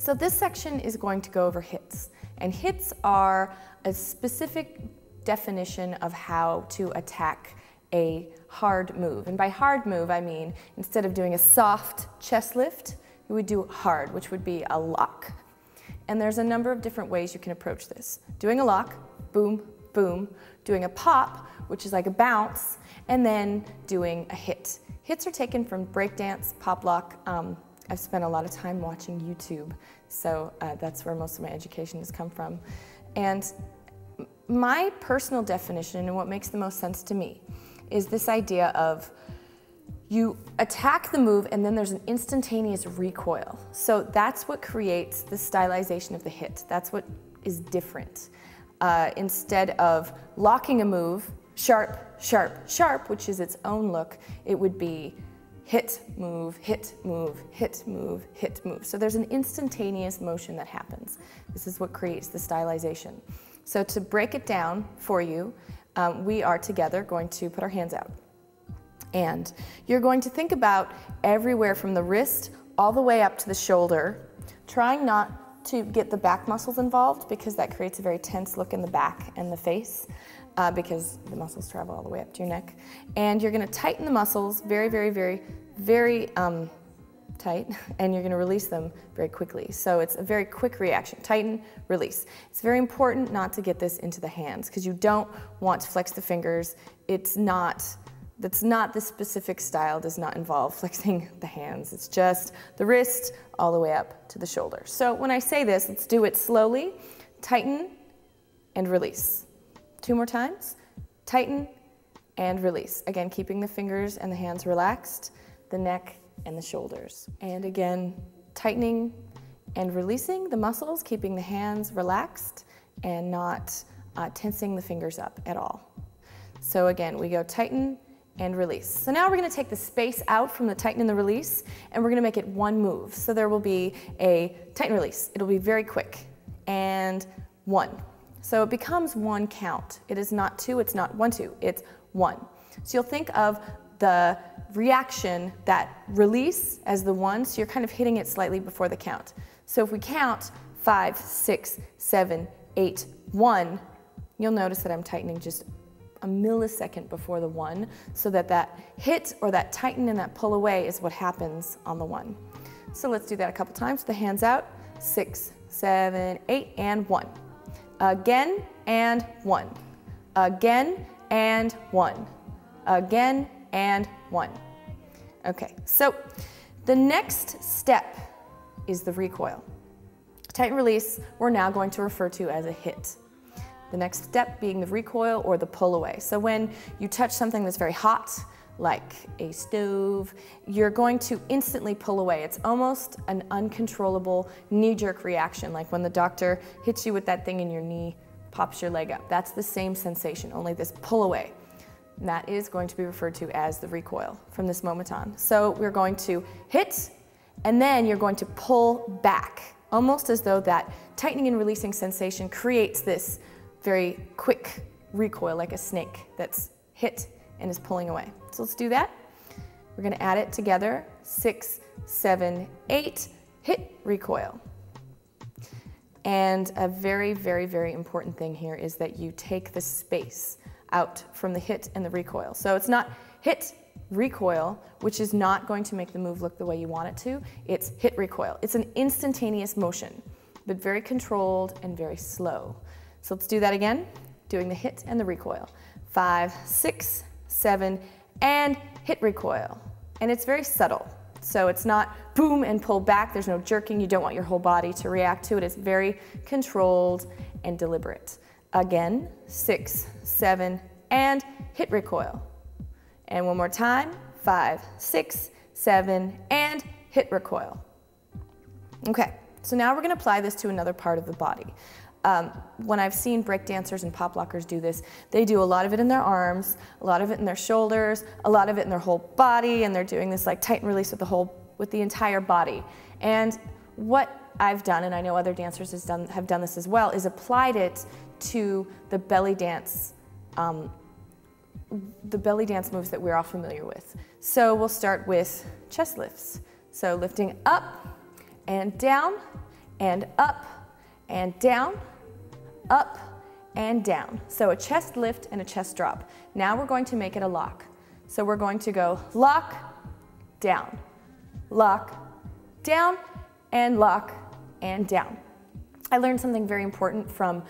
So this section is going to go over hits, and hits are a specific definition of how to attack a hard move. And by hard move, I mean instead of doing a soft chest lift, you would do hard, which would be a lock. And there's a number of different ways you can approach this. Doing a lock, boom, boom. Doing a pop, which is like a bounce, and then doing a hit. Hits are taken from breakdance, pop lock. I've spent a lot of time watching YouTube, so that's where most of my education has come from. And my personal definition, and what makes the most sense to me, is this idea of you attack the move and then there's an instantaneous recoil. So that's what creates the stylization of the hit. That's what is different. Instead of locking a move, sharp, sharp, sharp, which is its own look, it would be hit, move, hit, move, hit, move, hit, move. So there's an instantaneous motion that happens. This is what creates the stylization. So to break it down for you, we are together going to put our hands out. And you're going to think about everywhere from the wrist all the way up to the shoulder, trying not to get the back muscles involved because that creates a very tense look in the back and the face because the muscles travel all the way up to your neck. And you're going to tighten the muscles very, very, very, very tight, and you're going to release them very quickly. So it's a very quick reaction. Tighten, release. It's very important not to get this into the hands because you don't want to flex the fingers. This specific style does not involve flexing the hands. It's just the wrist all the way up to the shoulder. So when I say this, let's do it slowly. Tighten and release. Two more times. Tighten and release. Again, keeping the fingers and the hands relaxed, the neck and the shoulders. And again, tightening and releasing the muscles, keeping the hands relaxed and not tensing the fingers up at all. So again, we go tighten and release. So now we're going to take the space out from the tighten and the release, and we're going to make it one move. So there will be a tighten release. It'll be very quick. And one. So it becomes one count. It is not two, it's not 1, 2, it's one. So you'll think of the reaction, that release, as the one, so you're kind of hitting it slightly before the count. So if we count 5, 6, 7, 8, 1, you'll notice that I'm tightening just a millisecond before the one, so that hit or that tighten and that pull away is what happens on the one. So let's do that a couple times. The hands out, 6, 7, 8, and one. Again, and one. Again, and one. Again, and one. Okay, so the next step is the recoil. Tighten release, we're now going to refer to as a hit. The next step being the recoil or the pull away. So when you touch something that's very hot, like a stove, you're going to instantly pull away. It's almost an uncontrollable knee-jerk reaction, like when the doctor hits you with that thing in your knee, pops your leg up. That's the same sensation, only this pull away. And that is going to be referred to as the recoil from this moment on. So we're going to hit, and then you're going to pull back, almost as though that tightening and releasing sensation creates this very quick recoil, like a snake that's hit and is pulling away. So let's do that. We're going to add it together. 6, 7, 8, hit, recoil. And a very, very, very important thing here is that you take the space out from the hit and the recoil. So it's not hit, recoil, which is not going to make the move look the way you want it to. It's hit, recoil. It's an instantaneous motion, but very controlled and very slow. So let's do that again, doing the hit and the recoil. 5, 6, 7, and hit, recoil. And it's very subtle. So it's not boom and pull back. There's no jerking. You don't want your whole body to react to it. It's very controlled and deliberate. Again, 6, 7, and hit, recoil. And one more time, 5, 6, 7, and hit, recoil. Okay, so now we're going to apply this to another part of the body. When I've seen breakdancers and pop lockers do this, they do a lot of it in their arms, a lot of it in their shoulders, a lot of it in their whole body, and they're doing this like tighten release with the entire body. And what I've done, and I know other dancers have done this as well, is applied it to the belly dance moves that we're all familiar with. So we'll start with chest lifts. So lifting up and down and up and down, up and down. So a chest lift and a chest drop. Now we're going to make it a lock. So we're going to go lock, down, and lock, and down. I learned something very important from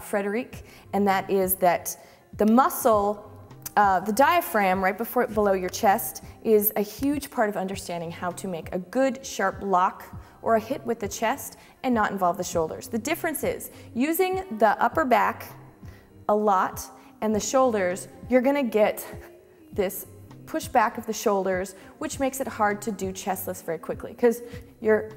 Frederic, and that is that the muscle, the diaphragm right below your chest is a huge part of understanding how to make a good sharp lock or a hit with the chest and not involve the shoulders. The difference is using the upper back a lot and the shoulders, you're gonna get this push back of the shoulders, which makes it hard to do chest lifts very quickly because you're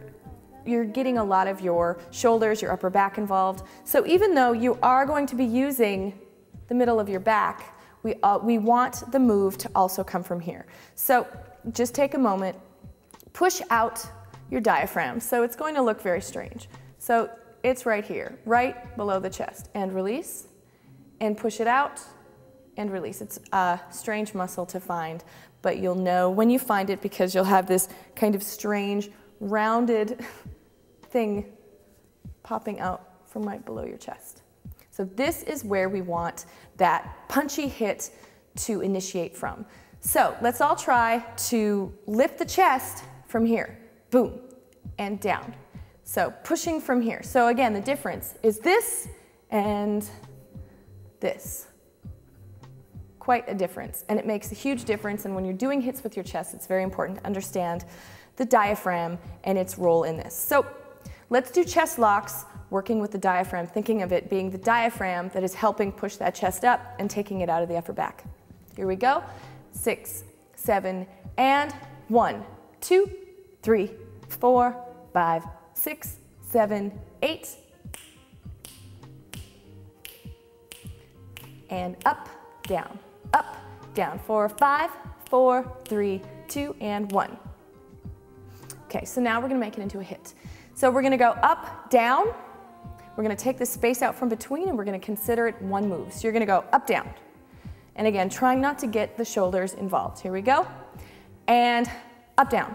getting a lot of your shoulders, your upper back involved. So even though you are going to be using the middle of your back, we want the move to also come from here. So just take a moment, push out your diaphragm. So it's going to look very strange. So it's right here, right below the chest, and release, and push it out, and release. It's a strange muscle to find, but you'll know when you find it because you'll have this kind of strange rounded thing popping out from right below your chest. So this is where we want that punchy hit to initiate from. So let's all try to lift the chest from here, boom, and down. So pushing from here. So again, the difference is this and this. Quite a difference, and it makes a huge difference, and when you're doing hits with your chest, it's very important to understand the diaphragm and its role in this. So let's do chest locks, working with the diaphragm, thinking of it being the diaphragm that is helping push that chest up and taking it out of the upper back. Here we go. 6, 7, and 1, 2, 3, 4, 5, 6, 7, 8. And up, down, 4, 5, 4, 3, 2, and 1. Okay, so now we're gonna make it into a hit. So we're gonna go up, down, we're gonna take the space out from between, and we're gonna consider it one move. So you're gonna go up, down, and again, trying not to get the shoulders involved. Here we go, and up, down.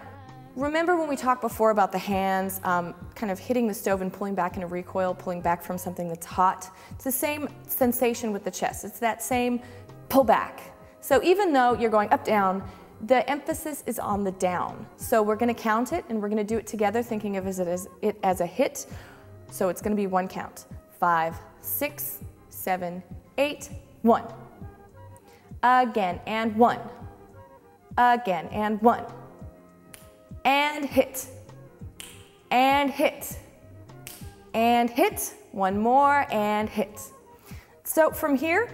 Remember when we talked before about the hands kind of hitting the stove and pulling back in a recoil, pulling back from something that's hot? It's the same sensation with the chest. It's that same pull back. So even though you're going up, down, the emphasis is on the down. So we're gonna count it, and we're gonna do it together, thinking of it as a hit. So it's gonna be one count. 5, 6, 7, 8, 1. Again, and 1. Again, and 1. And hit. And hit. And hit. One more, and hit. So from here,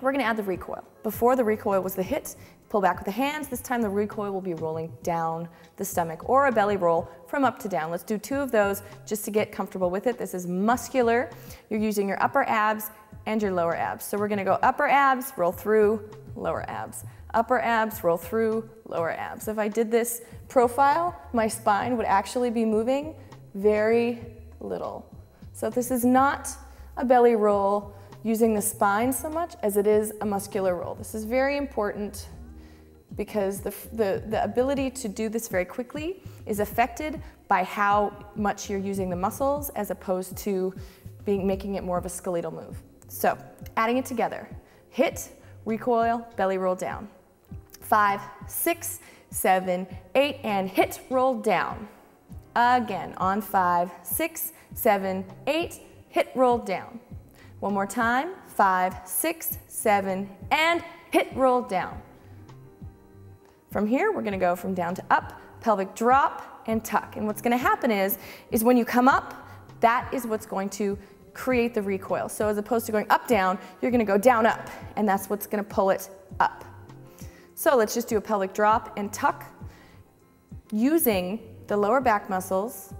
we're gonna add the recoil. Before, the recoil was the hit. Pull back with the hands. This time the recoil will be rolling down the stomach, or a belly roll from up to down. Let's do 2 of those just to get comfortable with it. This is muscular. You're using your upper abs and your lower abs. So we're gonna go upper abs, roll through, lower abs. Upper abs, roll through, lower abs. If I did this profile, my spine would actually be moving very little. So this is not a belly roll using the spine so much as it is a muscular roll. This is very important, because the ability to do this very quickly is affected by how much you're using the muscles as opposed to making it more of a skeletal move. So adding it together, hit, recoil, belly roll down. 5, 6, 7, 8, and hit, roll down. Again, on 5, 6, 7, 8, hit, roll down. One more time, 5, 6, 7, and hit, roll down. From here, we're gonna go from down to up, pelvic drop and tuck. And what's gonna happen is when you come up, that is what's going to create the recoil. So as opposed to going up, down, you're gonna go down, up, and that's what's gonna pull it up. So let's just do a pelvic drop and tuck using the lower back muscles,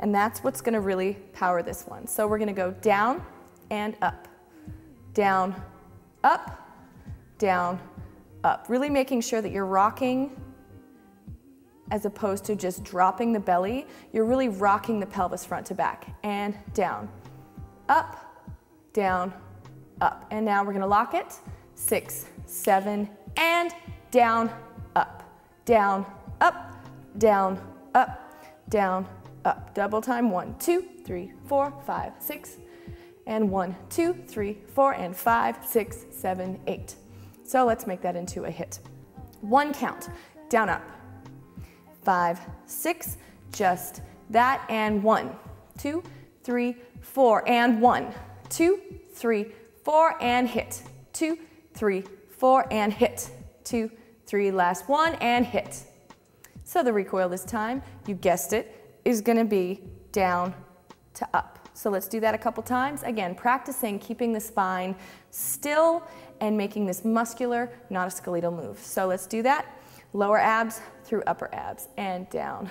and that's what's gonna really power this one. So we're gonna go down and up, down, up, down, up. Really making sure that you're rocking as opposed to just dropping the belly. You're really rocking the pelvis front to back. And down, up, down, up. And now we're gonna lock it. 6, 7, and down, up, down, up, down, up, down, up. Double time, 1, 2, 3, 4, 5, 6. And 1, 2, 3, 4, and 5, 6, 7, 8. So let's make that into a hit. 1 count, down up. 5, 6, just that, and 1, 2, 3, 4, and 1, 2, 3, 4, and hit. 2, 3, 4, and hit. 2, 3, last one, and hit. So the recoil this time, you guessed it, is gonna be down to up. So let's do that a couple times. Again, practicing keeping the spine still and making this muscular, not a skeletal move. So let's do that. Lower abs through upper abs and down,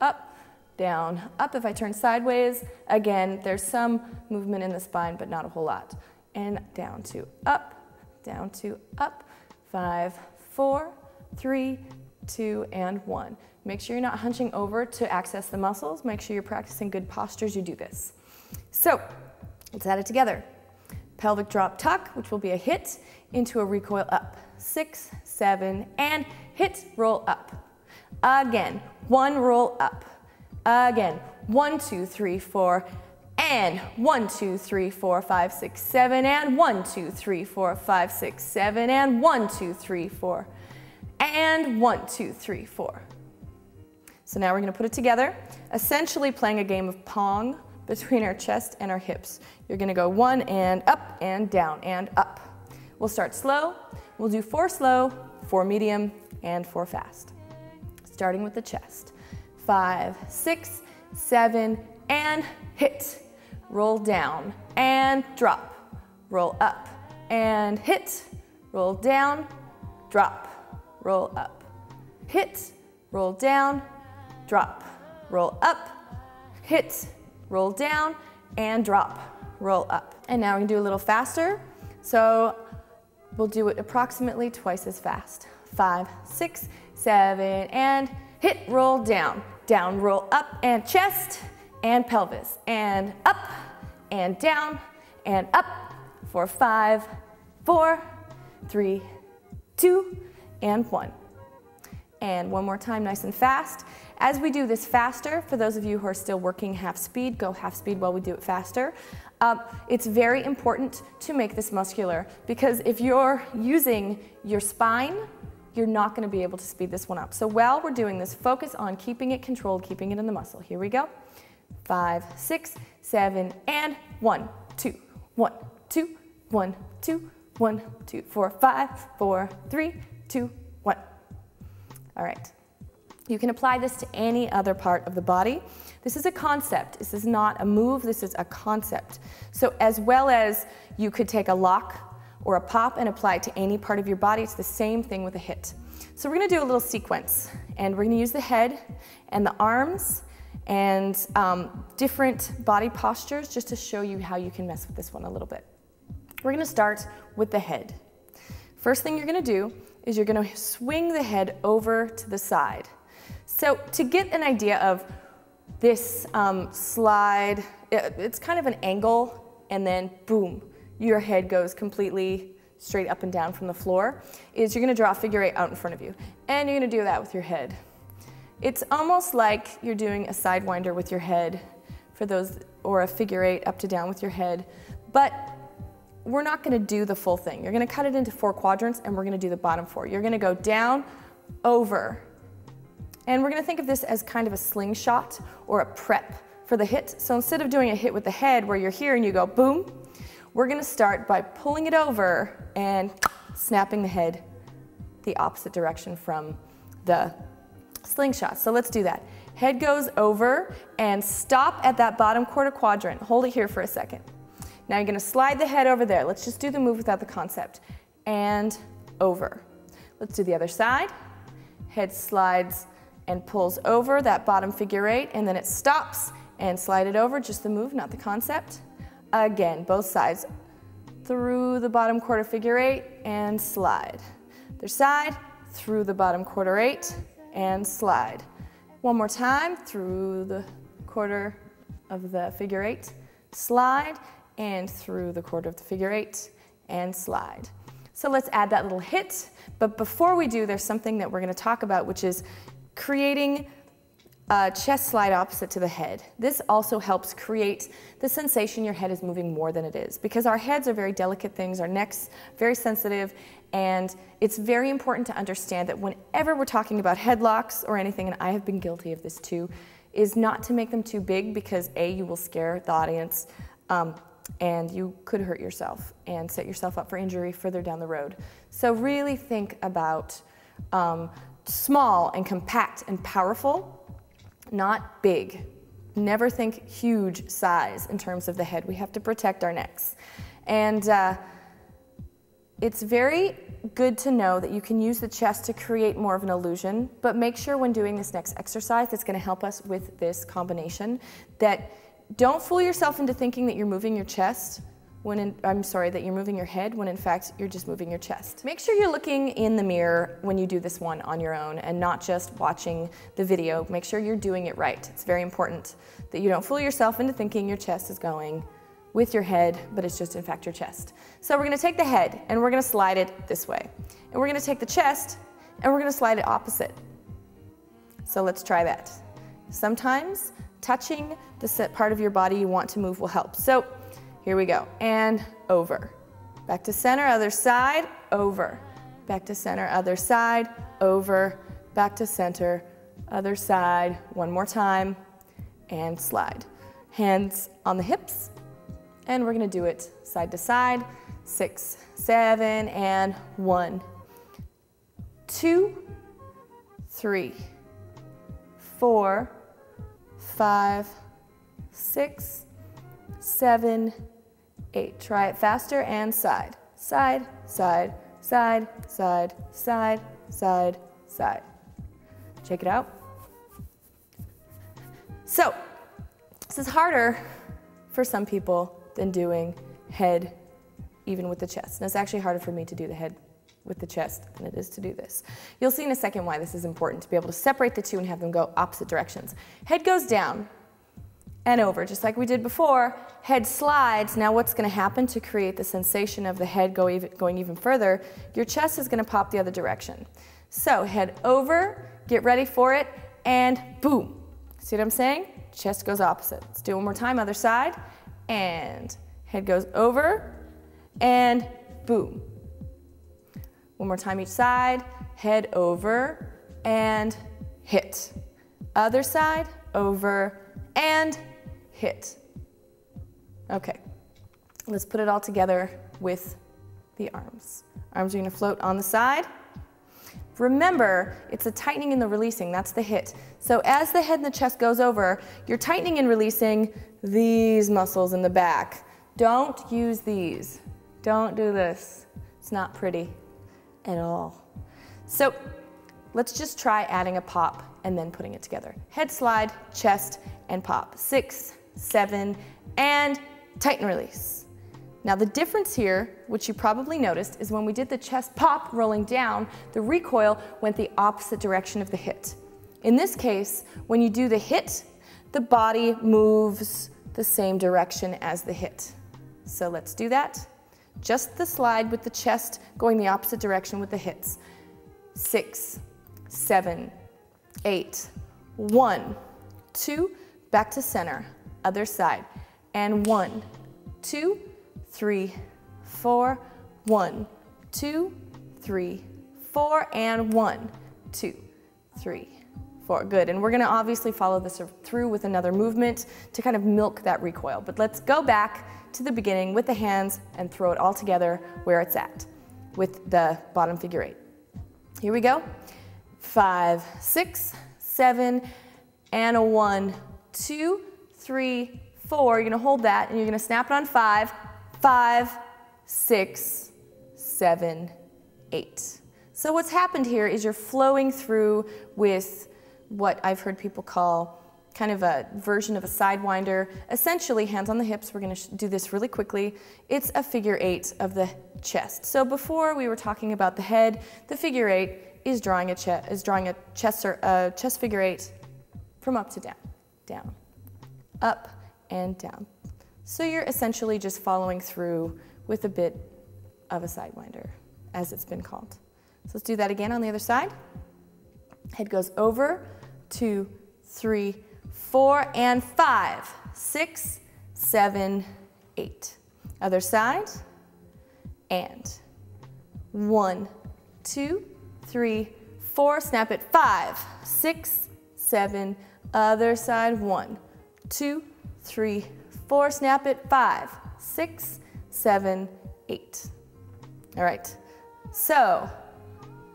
up, down, up. If I turn sideways, again, there's some movement in the spine, but not a whole lot. And down to up, down to up. 5, 4, 3, 2, and 1. Make sure you're not hunching over to access the muscles. Make sure you're practicing good postures. You do this. So let's add it together. Pelvic drop tuck, which will be a hit, into a recoil up. 6, 7, and hit, roll up. Again, 1, roll up. Again, 1, 2, 3, 4, and 1, 2, 3, 4, 5, 6, 7, and 1, 2, 3, 4, 5, 6, 7, and 1, 2, 3, 4, and 1, 2, 3, 4. So now we're gonna put it together, essentially playing a game of pong between our chest and our hips. You're gonna go 1 and up and down and up. We'll start slow. We'll do 4 slow, 4 medium, and 4 fast. Starting with the chest. 5, 6, 7, and hit. Roll down and drop. Roll up and hit. Roll down, drop, roll up. Hit, roll down, drop, roll up, hit, roll down, and drop, roll up. And now we're gonna do a little faster. So we'll do it approximately twice as fast. 5, 6, 7, and hit, roll down. Down, roll up, and chest, and pelvis, and up, and down, and up. For 5, 4, 3, 2, and 1. And one more time, nice and fast. As we do this faster, for those of you who are still working half speed, go half speed while we do it faster. It's very important to make this muscular, because if you're using your spine, you're not gonna be able to speed this one up. So while we're doing this, focus on keeping it controlled, keeping it in the muscle. Here we go. 5, 6, 7, and 1, 2, 1, 2, 1, 2, 1, 2, 4, 5, 4, 3, 2, 1. All right. You can apply this to any other part of the body. This is a concept. This is not a move. This is a concept. So as well as you could take a lock or a pop and apply it to any part of your body, it's the same thing with a hit. So we're going to do a little sequence, and we're going to use the head and the arms and different body postures just to show you how you can mess with this one a little bit. We're going to start with the head. First thing you're going to do is you're going to swing the head over to the side. So to get an idea of this slide, it's kind of an angle, and then boom, your head goes completely straight up and down from the floor, is you're gonna draw a figure eight out in front of you. And you're gonna do that with your head. It's almost like you're doing a sidewinder with your head, for those, or a figure eight up to down with your head, but we're not gonna do the full thing. You're gonna cut it into 4 quadrants, and we're gonna do the bottom 4. You're gonna go down, over, and we're gonna think of this as kind of a slingshot or a prep for the hit. So instead of doing a hit with the head where you're here and you go boom, we're gonna start by pulling it over and snapping the head the opposite direction from the slingshot. So let's do that. Head goes over and stop at that bottom quarter quadrant. Hold it here for a second. Now you're gonna slide the head over there. Let's just do the move without the concept. And over. Let's do the other side. Head slides and pulls over that bottom figure eight, and then it stops and slide it over, just the move, not the concept. Again, both sides through the bottom quarter figure eight and slide. Other side, through the bottom quarter eight and slide. One more time, through the quarter of the figure eight, slide, and through the quarter of the figure eight and slide. So let's add that little hit, but before we do, there's something that we're gonna talk about, which is creating Chest slide opposite to the head. This also helps create the sensation your head is moving more than it is, because our heads are very delicate things, our necks very sensitive, and it's very important to understand that whenever we're talking about headlocks or anything, and I have been guilty of this too, is not to make them too big, because A, you will scare the audience, and you could hurt yourself and set yourself up for injury further down the road. So really think about small and compact and powerful, not big. Never think huge size in terms of the head. We have to protect our necks. And it's very good to know that you can use the chest to create more of an illusion, but make sure when doing this next exercise that's going to help us with this combination, that don't fool yourself into thinking that you're moving your chest when that you're moving your head, when in fact you're just moving your chest. Make sure you're looking in the mirror when you do this one on your own and not just watching the video. Make sure you're doing it right. It's very important that you don't fool yourself into thinking your chest is going with your head, but it's just in fact your chest. So we're gonna take the head and we're gonna slide it this way. And we're gonna take the chest and we're gonna slide it opposite. So let's try that. Sometimes touching the set part of your body you want to move will help. So here we go, and over. Back to center, other side, over. Back to center, other side, over. Back to center, other side. One more time, and slide. Hands on the hips, and we're gonna do it side to side. 6, 7, and 1, 2, 3, 4, 5, 6, 7, 8. Try it faster and side. Side, side, side, side, side, side, side. Check it out. So, this is harder for some people than doing head even with the chest. And it's actually harder for me to do the head with the chest than it is to do this. You'll see in a second why this is important, to be able to separate the two and have them go opposite directions. Head goes down and over, just like we did before. Head slides. Now what's going to happen to create the sensation of the head going even further, your chest is going to pop the other direction. So head over, get ready for it, and boom. See what I'm saying? Chest goes opposite. Let's do it one more time, other side, and head goes over, and boom. One more time each side, head over, and hit. Other side, over, and hit. Okay, let's put it all together with the arms. Arms are gonna float on the side. Remember, it's a tightening and the releasing, that's the hit. So as the head and the chest goes over, you're tightening and releasing these muscles in the back. Don't use these. Don't do this. It's not pretty at all. So let's just try adding a pop and then putting it together. Head slide, chest, and pop. 6, 7, and tighten release. Now the difference here, which you probably noticed, is when we did the chest pop rolling down, the recoil went the opposite direction of the hit. In this case, when you do the hit, the body moves the same direction as the hit. So let's do that. Just the slide with the chest going the opposite direction with the hits. 6, 7, 8, 1, 2, back to center, other side, and 1, 2, 3, 4, 1, 2, 3, 4, and 1, 2, 3, 4. Good, and we're gonna obviously follow this through with another movement to kind of milk that recoil, but let's go back to the beginning with the hands and throw it all together where it's at with the bottom figure eight. Here we go. 5, 6, 7, and a 1, 2, 3, 4. You're gonna hold that and you're gonna snap it on 5, 5, 6, 7, 8. So what's happened here is you're flowing through with what I've heard people call kind of a version of a sidewinder. Essentially, hands on the hips. We're gonna do this really quickly. It's a figure eight of the chest. So before we were talking about the head, the figure eight is drawing a chest figure eight from up to down, down, up and down. So you're essentially just following through with a bit of a sidewinder, as it's been called. So let's do that again on the other side. Head goes over, 2, 3, 4, and 5, 6, 7, 8. Other side, and 1, 2, 3, 4, snap it, 5, 6, 7, other side, 1, 2, 3, 4, snap it, 5, 6, 7, 8. All right, so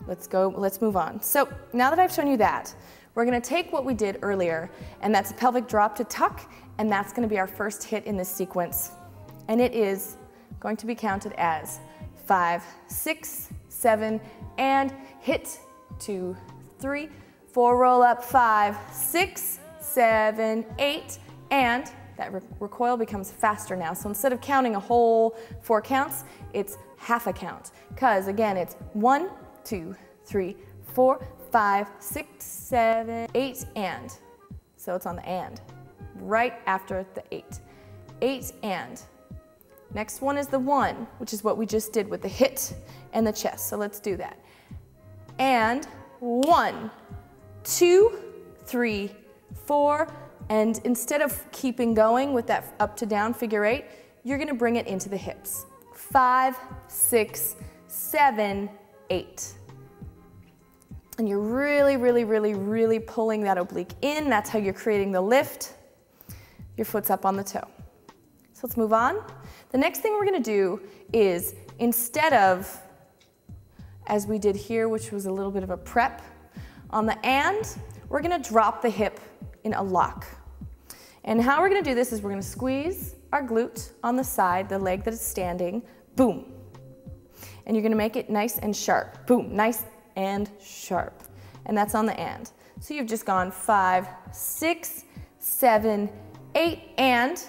let's go, let's move on. So now that I've shown you that, we're gonna take what we did earlier, and that's a pelvic drop to tuck, and that's gonna be our first hit in this sequence. And it is going to be counted as 5, 6, 7, and hit, 2, 3, 4, roll up, 5, 6, 7, 8, and that recoil becomes faster now. So instead of counting a whole 4 counts, it's half a count. Because again, it's 1, 2, 3, 4, 5, 6, 7, 8, and. So it's on the and, right after the 8. 8 and. Next one is the 1, which is what we just did with the hit and the chest. So let's do that. And 1, 2, 3, 4, and instead of keeping going with that up to down figure 8, you're gonna bring it into the hips. 5, 6, 7, 8. And you're really pulling that oblique in. That's how you're creating the lift. Your foot's up on the toe. So let's move on. The next thing we're gonna do is, instead of, as we did here, which was a little bit of a prep, on the and, we're gonna drop the hip in a lock. And how we're gonna do this is we're gonna squeeze our glute on the side, the leg that is standing, boom. And you're gonna make it nice and sharp, boom, nice and sharp. And that's on the and. So you've just gone 5, 6, 7, 8, and.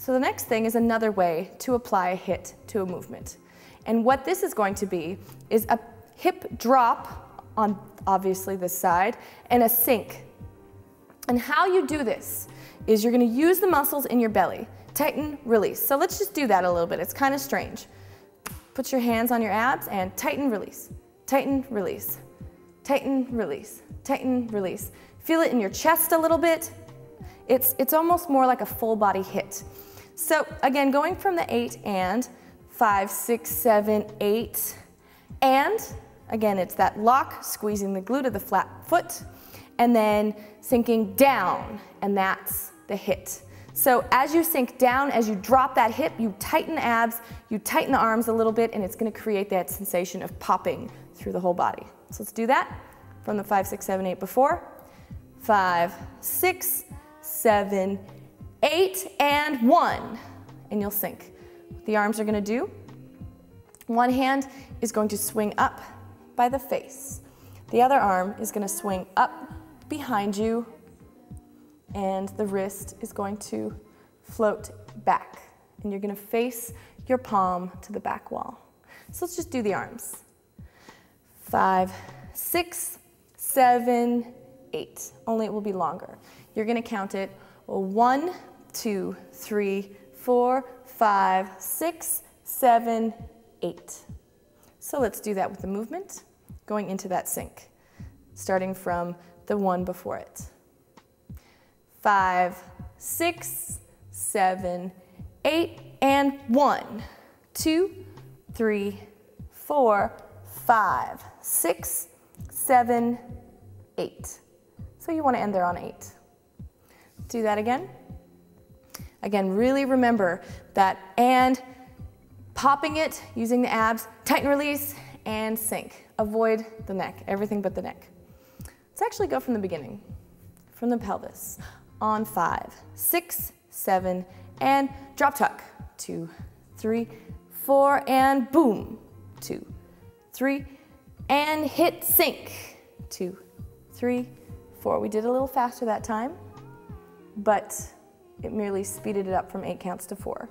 So the next thing is another way to apply a hit to a movement. And what this is going to be is a hip drop on obviously this side and a sink. And how you do this is you're gonna use the muscles in your belly. Tighten, release. So let's just do that a little bit. It's kind of strange. Put your hands on your abs and tighten, release. Tighten, release. Tighten, release. Tighten, release. Feel it in your chest a little bit. It's almost more like a full body hit. So again, going from the 8 and 5, 6, 7, 8, and again, it's that lock, squeezing the glute of the flat foot, and then sinking down, and that's the hit. So as you sink down, as you drop that hip, you tighten the abs, you tighten the arms a little bit, and it's gonna create that sensation of popping through the whole body. So let's do that from the 5, 6, 7, 8 before. 5, 6, 7, 8, and 1, and you'll sink. What the arms are gonna do, one hand is going to swing up by the face. The other arm is gonna swing up behind you, and the wrist is going to float back, and you're gonna face your palm to the back wall. So let's just do the arms. 5, 6, 7, 8. Only it will be longer. You're gonna count it 1, 2, 3, 4, 5, 6, 7, 8. So let's do that with the movement, going into that sink, starting from the 1 before it. 5, 6, 7, 8, and 1, 2, 3, 4, 5, 6, 7, 8. So you want to end there on 8. Do that again. Again, really remember that and, popping it, using the abs, tighten, release, and sink. Avoid the neck, everything but the neck. Let's actually go from the beginning, from the pelvis. On 5, 6, 7, and drop tuck. 2, 3, 4, and boom. 2, 3, and hit, sink. 2, 3, 4. We did a little faster that time, but it merely speeded it up from 8 counts to 4.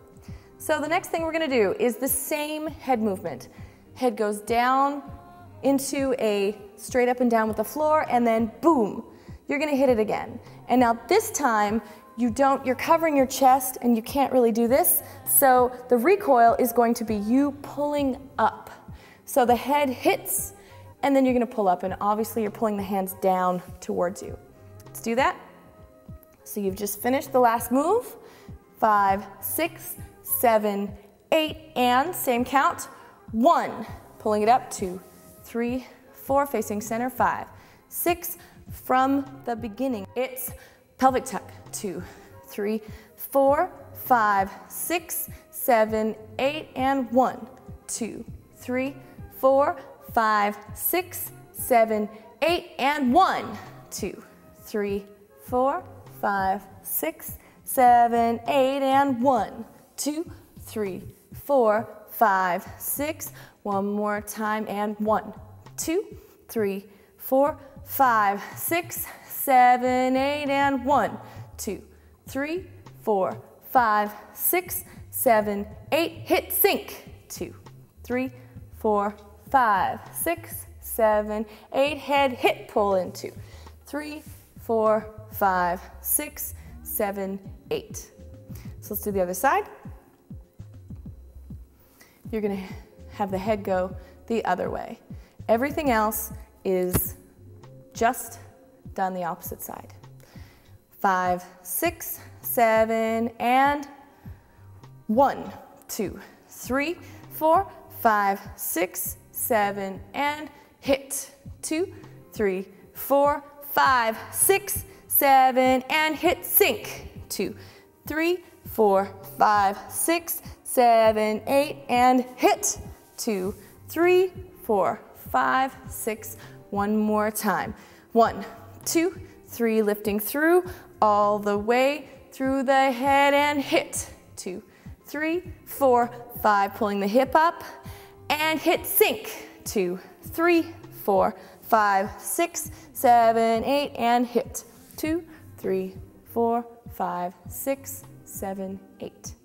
So the next thing we're gonna do is the same head movement. Head goes down into a straight up and down with the floor, and then boom, you're gonna hit it again. And now this time, you're covering your chest and you can't really do this, so the recoil is going to be you pulling up. So the head hits, and then you're gonna pull up, and obviously you're pulling the hands down towards you. Let's do that. So you've just finished the last move. 5, 6, 7, 8, and same count. 1, pulling it up, 2, 3, 4, facing center, 5, 6, from the beginning. It's pelvic tuck, 2, 3, 4, 5, 6, 7, 8, and 1, 2, 3, 4, 5, 6, 7, 8, and 1, 2, 3, 4, 5, 6, 7, 8, and 1, 2, 3, 4, 5, 6. One more time, and 1, 2, 3, 4, 5, 6, 7, 8, and 1, 2, 3, 4, 5, 6, 7, 8. Hit sink. 2, 3, 4, 5, 6, 7, 8. Head hit pull in. 2, 3, 4, 5, 6, 7, 8. So let's do the other side. You're gonna have the head go the other way. Everything else is just done the opposite side. 5, 6, 7, and 1, 2, 3, 4, 5, 6, 7, and hit. 2, 3, 4, 5, 6, 7, and hit sink. 2, 3, 4, 5, 6, 7, 8, and hit. 2, 3, 4, 5, 6. One more time. 1, 2, 3, lifting through all the way through the head and hit. 2, 3, 4, 5, pulling the hip up and hit sink. 2, 3, 4, 5, 6, 7, 8, and hit. 2, 3, 4, 5, 6, 7, 8.